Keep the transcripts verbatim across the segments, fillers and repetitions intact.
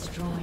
destroyed. Destroyed.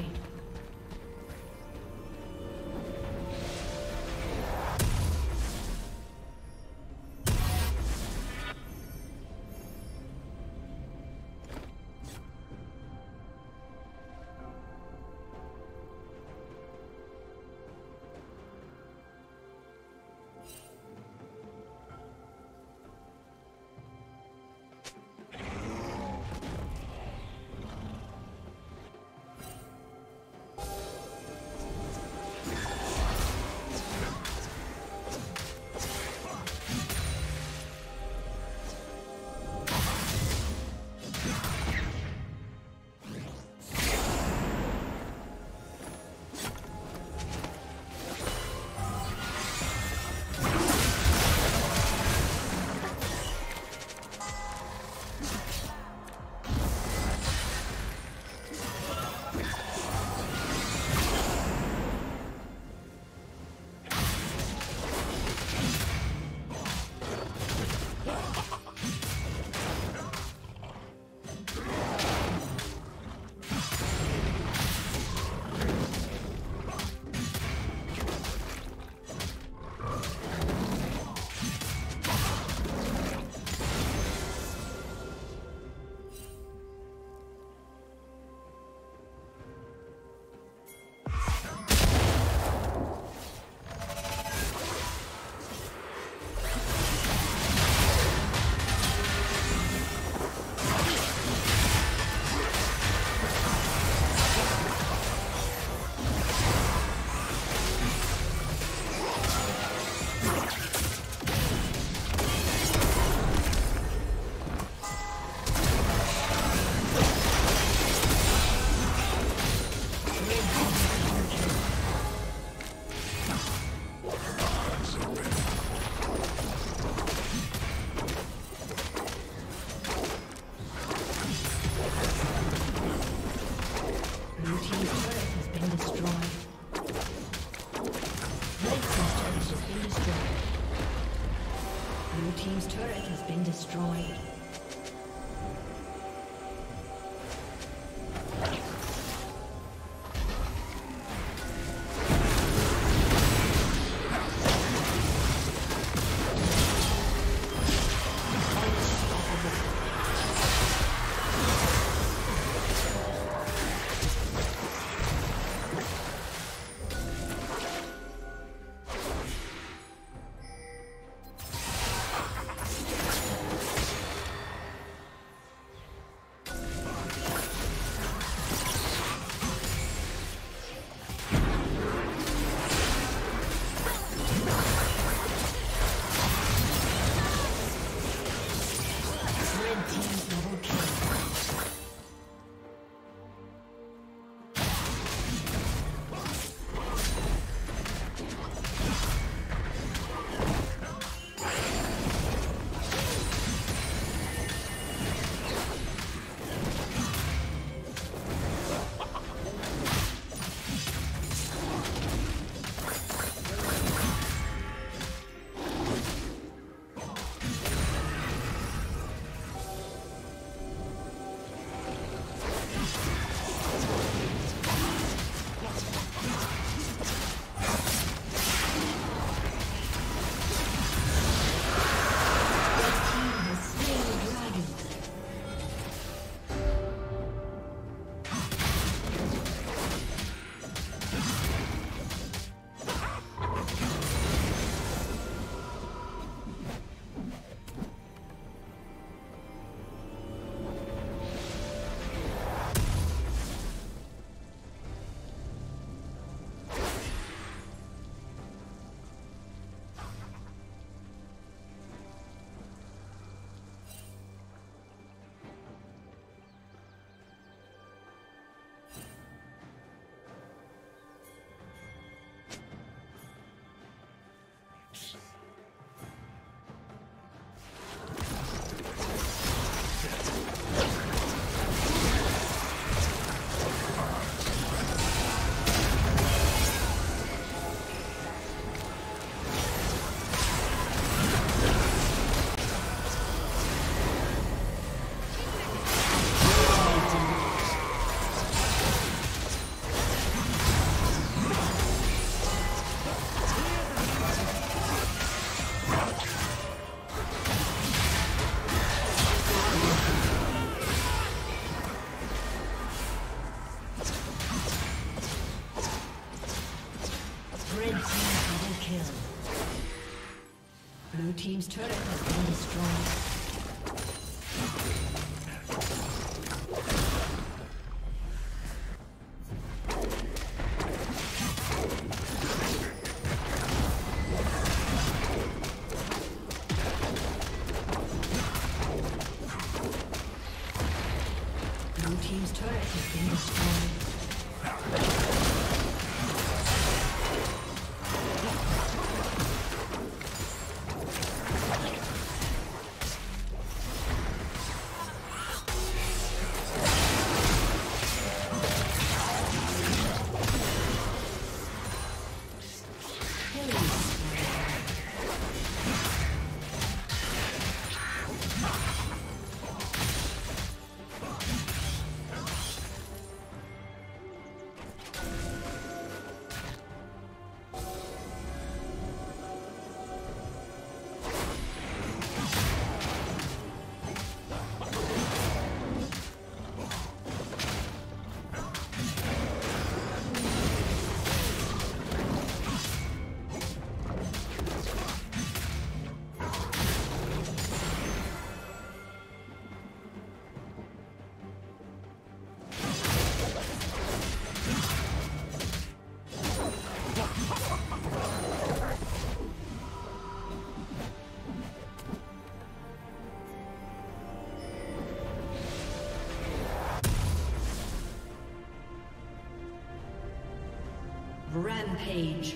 Red team double kill. Blue team's turret has been destroyed. Rampage.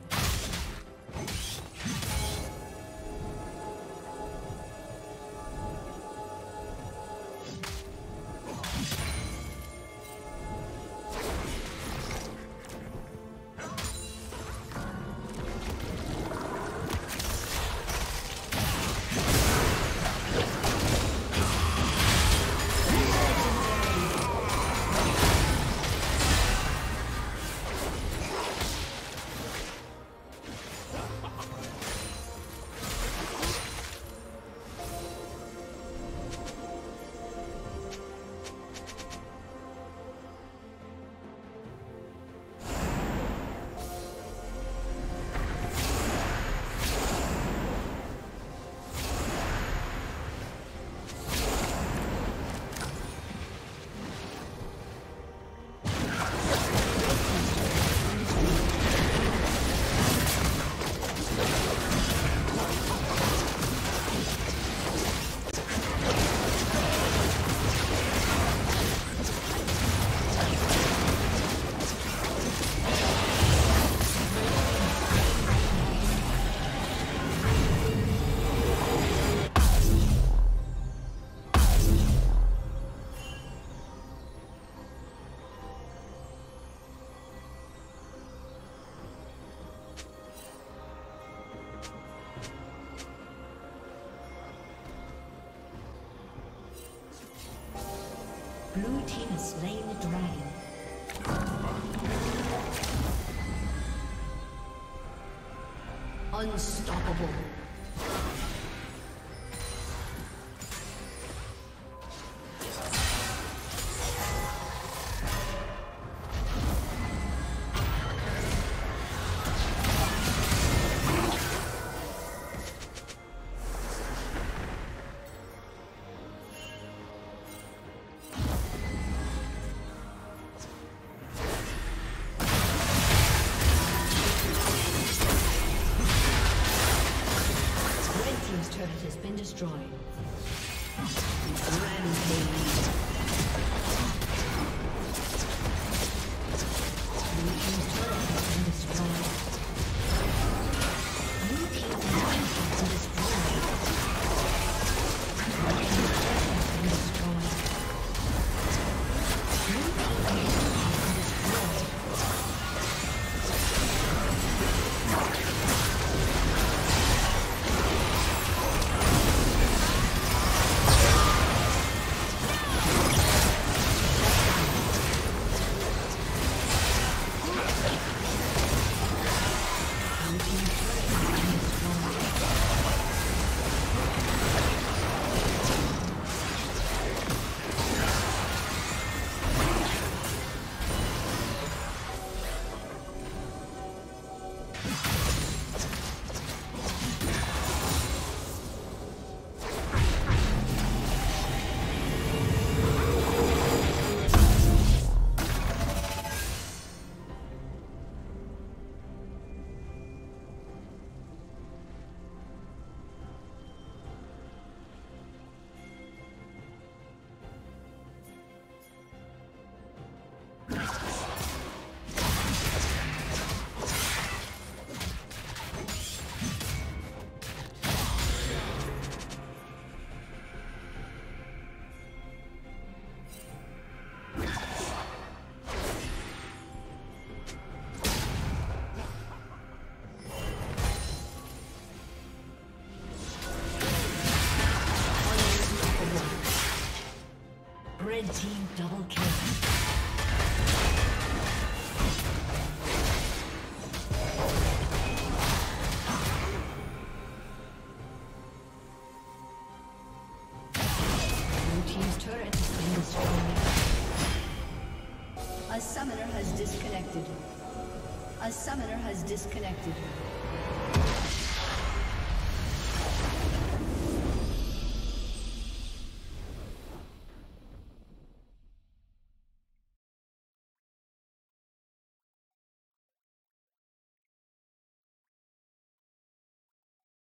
Blue team has slain the dragon. Unstoppable. Thank you. disconnected. A summoner has disconnected.